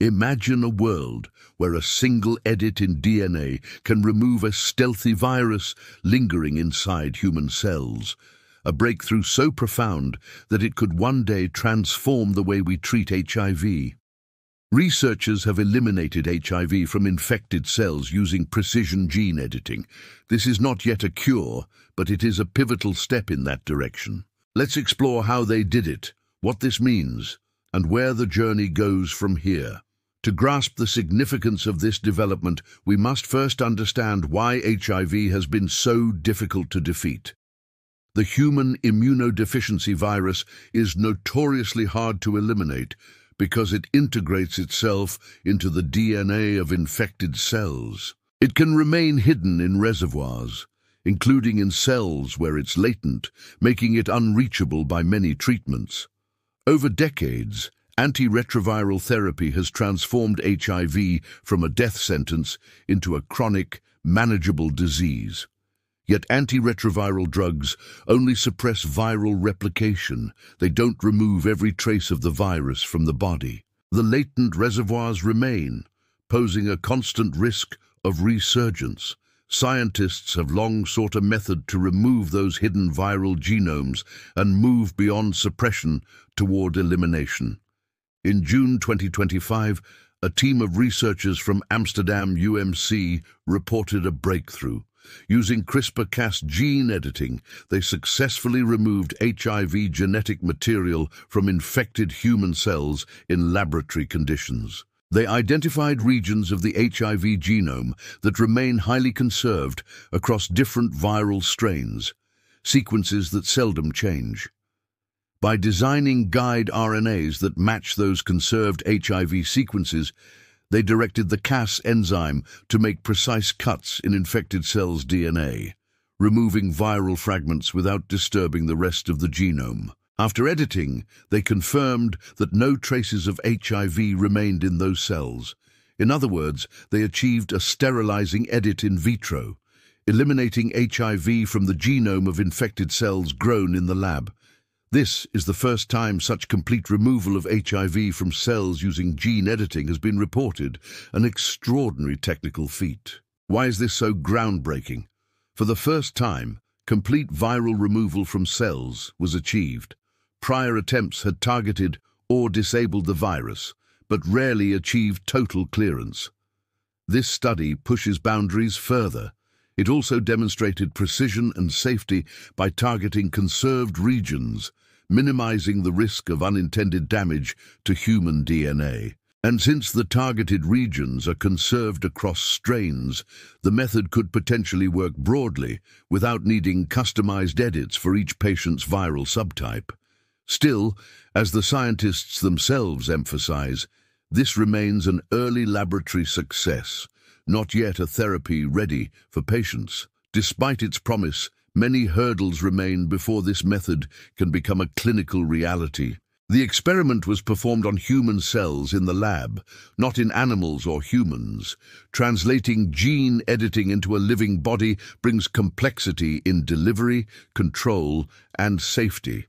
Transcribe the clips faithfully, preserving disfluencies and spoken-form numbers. Imagine a world where a single edit in D N A can remove a stealthy virus lingering inside human cells, a breakthrough so profound that it could one day transform the way we treat H I V. Researchers have eliminated H I V from infected cells using precision gene editing. This is not yet a cure, but it is a pivotal step in that direction. Let's explore how they did it, what this means, and where the journey goes from here. To grasp the significance of this development, we must first understand why H I V has been so difficult to defeat. The human immunodeficiency virus is notoriously hard to eliminate because it integrates itself into the D N A of infected cells. It can remain hidden in reservoirs, including in cells where it's latent, making it unreachable by many treatments. Over decades, antiretroviral therapy has transformed H I V from a death sentence into a chronic, manageable disease. Yet antiretroviral drugs only suppress viral replication. They don't remove every trace of the virus from the body. The latent reservoirs remain, posing a constant risk of resurgence. Scientists have long sought a method to remove those hidden viral genomes and move beyond suppression toward elimination. In June twenty twenty-five, a team of researchers from Amsterdam U M C reported a breakthrough. Using CRISPR-Cas gene editing, they successfully removed H I V genetic material from infected human cells in laboratory conditions. They identified regions of the H I V genome that remain highly conserved across different viral strains, sequences that seldom change. By designing guide R N As that match those conserved H I V sequences, they directed the Cas enzyme to make precise cuts in infected cells' D N A, removing viral fragments without disturbing the rest of the genome. After editing, they confirmed that no traces of H I V remained in those cells. In other words, they achieved a sterilizing edit in vitro, eliminating H I V from the genome of infected cells grown in the lab. This is the first time such complete removal of H I V from cells using gene editing has been reported, an extraordinary technical feat. Why is this so groundbreaking? For the first time, complete viral removal from cells was achieved. Prior attempts had targeted or disabled the virus, but rarely achieved total clearance. This study pushes boundaries further. It also demonstrated precision and safety by targeting conserved regions, minimizing the risk of unintended damage to human D N A. And since the targeted regions are conserved across strains, the method could potentially work broadly without needing customized edits for each patient's viral subtype. Still, as the scientists themselves emphasize, this remains an early laboratory success, not yet a therapy ready for patients. Despite its promise, many hurdles remain before this method can become a clinical reality. The experiment was performed on human cells in the lab, not in animals or humans. Translating gene editing into a living body brings complexity in delivery, control, and safety.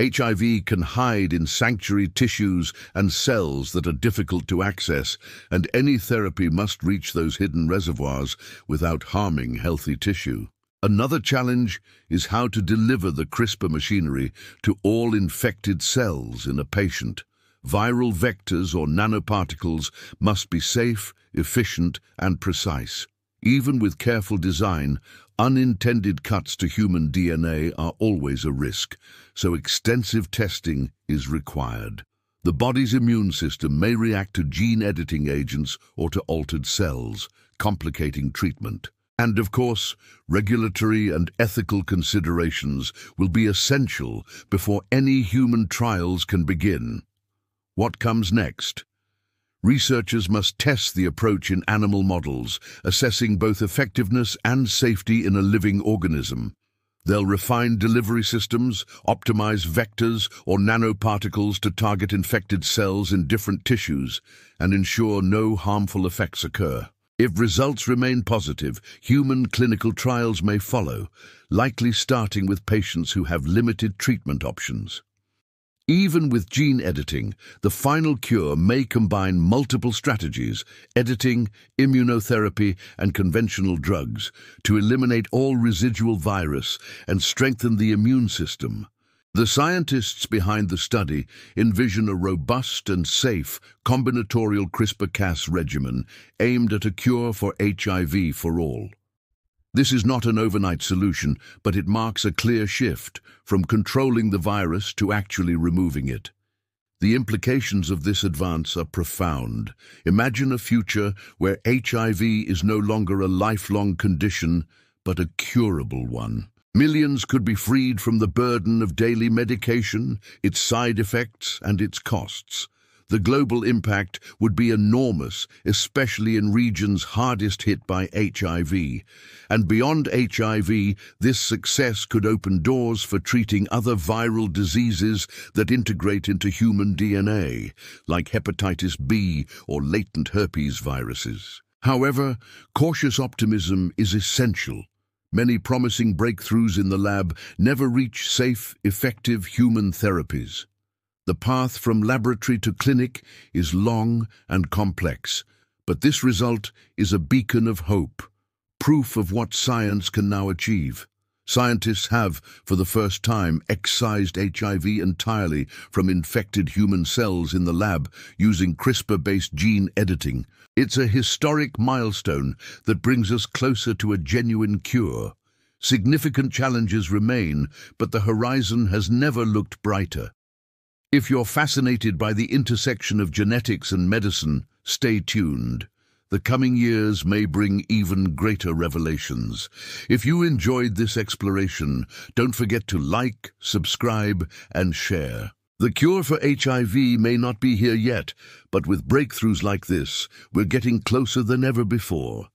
H I V can hide in sanctuary tissues and cells that are difficult to access, and any therapy must reach those hidden reservoirs without harming healthy tissue. Another challenge is how to deliver the CRISPR machinery to all infected cells in a patient. Viral vectors or nanoparticles must be safe, efficient, and precise. Even with careful design, unintended cuts to human D N A are always a risk, so extensive testing is required. The body's immune system may react to gene editing agents or to altered cells, complicating treatment. And of course, regulatory and ethical considerations will be essential before any human trials can begin. What comes next? Researchers must test the approach in animal models, assessing both effectiveness and safety in a living organism. They'll refine delivery systems, optimize vectors or nanoparticles to target infected cells in different tissues, and ensure no harmful effects occur. If results remain positive, human clinical trials may follow, likely starting with patients who have limited treatment options. Even with gene editing, the final cure may combine multiple strategies, editing, immunotherapy, and conventional drugs, to eliminate all residual virus and strengthen the immune system. The scientists behind the study envision a robust and safe combinatorial CRISPR Cas regimen aimed at a cure for H I V for all. This is not an overnight solution, but it marks a clear shift from controlling the virus to actually removing it. The implications of this advance are profound. Imagine a future where H I V is no longer a lifelong condition, but a curable one. Millions could be freed from the burden of daily medication, its side effects, and its costs. The global impact would be enormous, especially in regions hardest hit by H I V. And beyond H I V, this success could open doors for treating other viral diseases that integrate into human D N A, like hepatitis B or latent herpes viruses. However, cautious optimism is essential. Many promising breakthroughs in the lab never reach safe, effective human therapies. The path from laboratory to clinic is long and complex, but this result is a beacon of hope, proof of what science can now achieve. Scientists have, for the first time, excised H I V entirely from infected human cells in the lab using CRISPR-based gene editing. It's a historic milestone that brings us closer to a genuine cure. Significant challenges remain, but the horizon has never looked brighter. If you're fascinated by the intersection of genetics and medicine, stay tuned. The coming years may bring even greater revelations. If you enjoyed this exploration, don't forget to like, subscribe, and share. The cure for H I V may not be here yet, but with breakthroughs like this, we're getting closer than ever before.